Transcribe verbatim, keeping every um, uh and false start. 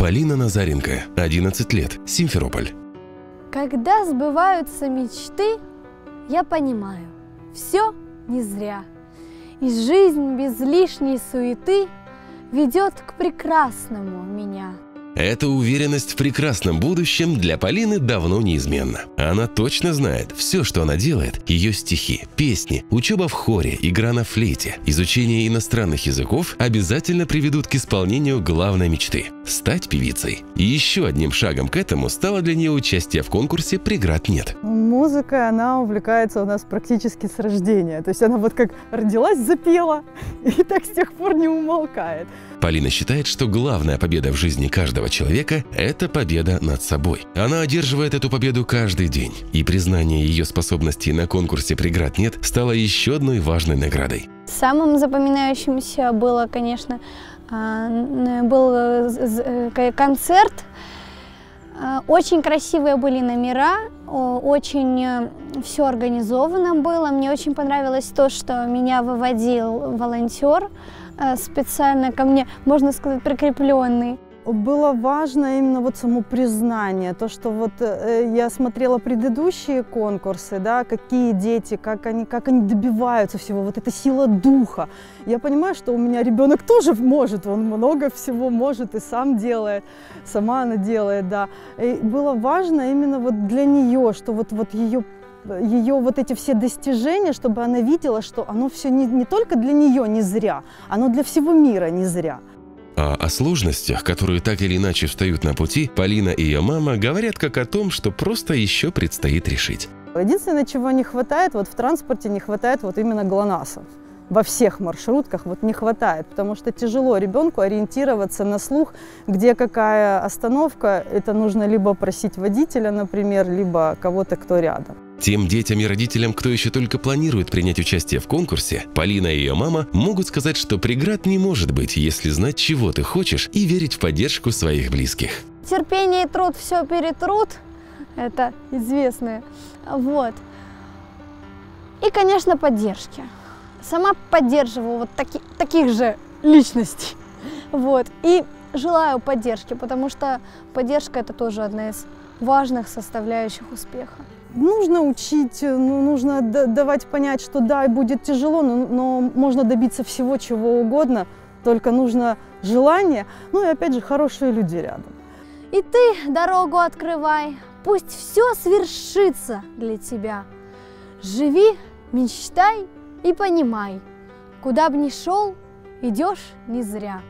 Полина Назаренко, одиннадцать лет, Симферополь. Когда сбываются мечты, я понимаю, все не зря. И жизнь без лишней суеты ведет к прекрасному меня. Эта уверенность в прекрасном будущем для Полины давно неизменна. Она точно знает, все, что она делает, ее стихи, песни, учеба в хоре, игра на флейте, изучение иностранных языков обязательно приведут к исполнению главной мечты – стать певицей. И еще одним шагом к этому стало для нее участие в конкурсе «Преград нет». Музыка, она увлекается у нас практически с рождения. То есть она вот как родилась, запела и так с тех пор не умолкает. Полина считает, что главная победа в жизни каждого человека – это победа над собой. Она одерживает эту победу каждый день. И признание ее способностей на конкурсе «Преград нет» стало еще одной важной наградой. Самым запоминающимся было, конечно, был концерт. Очень красивые были номера, очень все организовано было. Мне очень понравилось то, что меня выводил волонтер, специально ко мне, можно сказать, прикрепленный. Было важно именно вот само признание, то, что вот я смотрела предыдущие конкурсы, да, какие дети, как они, как они добиваются всего, вот эта сила духа. Я понимаю, что у меня ребенок тоже может, он много всего может и сам делает, сама она делает, да. И было важно именно вот для нее, что вот, вот ее... ее вот эти все достижения, чтобы она видела, что оно все не, не только для нее не зря, оно для всего мира не зря. А о сложностях, которые так или иначе встают на пути, Полина и ее мама говорят как о том, что просто еще предстоит решить. Единственное, чего не хватает, вот в транспорте не хватает вот именно глонассов. Во всех маршрутках вот не хватает, потому что тяжело ребенку ориентироваться на слух, где какая остановка. Это нужно либо просить водителя, например, либо кого-то, кто рядом. Тем детям и родителям, кто еще только планирует принять участие в конкурсе, Полина и ее мама могут сказать, что преград не может быть, если знать, чего ты хочешь, и верить в поддержку своих близких. Терпение и труд все перетрут, это известное. Вот. И, конечно, поддержки. Сама поддерживаю вот таки, таких же личностей. Вот. И желаю поддержки, потому что поддержка – это тоже одна из важных составляющих успеха. Нужно учить, нужно давать понять, что да, будет тяжело, но, но можно добиться всего, чего угодно, только нужно желание, ну и опять же хорошие люди рядом. И ты дорогу открывай, пусть все свершится для тебя. Живи, мечтай и понимай, куда бы ни шел, идешь не зря.